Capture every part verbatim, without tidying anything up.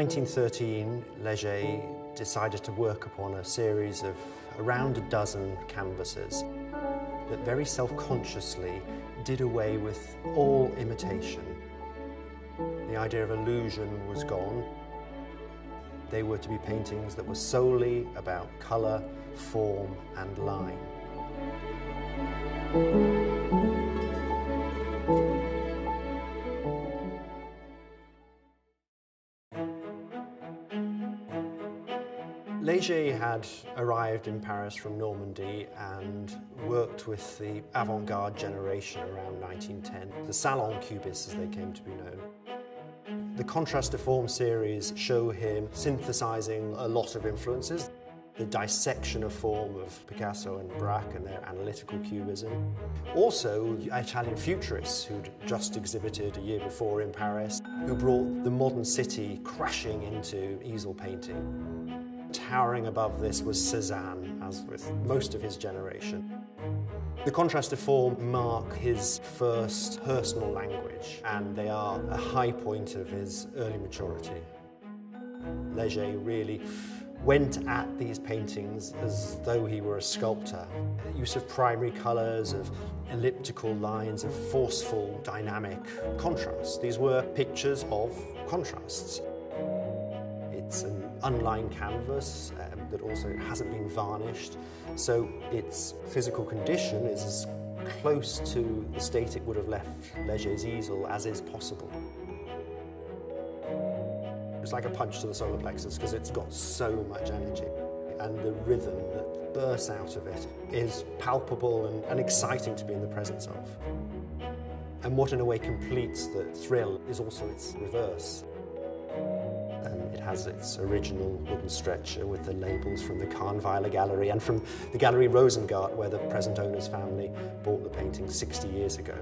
nineteen thirteen, Léger decided to work upon a series of around a dozen canvases that very self-consciously did away with all imitation. The idea of illusion was gone. They were to be paintings that were solely about colour, form and line. Léger had arrived in Paris from Normandy and worked with the avant-garde generation around nineteen ten, the Salon Cubists as they came to be known. The Contraste de formes series show him synthesizing a lot of influences, the dissection of form of Picasso and Braque and their analytical cubism. Also, Italian futurists who'd just exhibited a year before in Paris, who brought the modern city crashing into easel painting. Towering above this was Cézanne, as with most of his generation. The Contraste de formes mark his first personal language, and they are a high point of his early maturity. Léger really went at these paintings as though he were a sculptor. The use of primary colours, of elliptical lines, of forceful, dynamic contrast. These were pictures of contrasts. It's an unlined canvas um, that also hasn't been varnished, so its physical condition is as close to the state it would have left Léger's easel as is possible. It's like a punch to the solar plexus because it's got so much energy, and the rhythm that bursts out of it is palpable and, and exciting to be in the presence of. And what in a way completes the thrill is also its reverse. And it has its original wooden stretcher with the labels from the Kahnweiler Gallery and from the Gallery Rosengart, where the present owner's family bought the painting sixty years ago.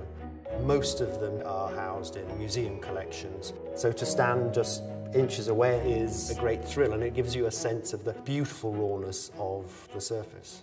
Most of them are housed in museum collections, so to stand just inches away is a great thrill, and it gives you a sense of the beautiful rawness of the surface.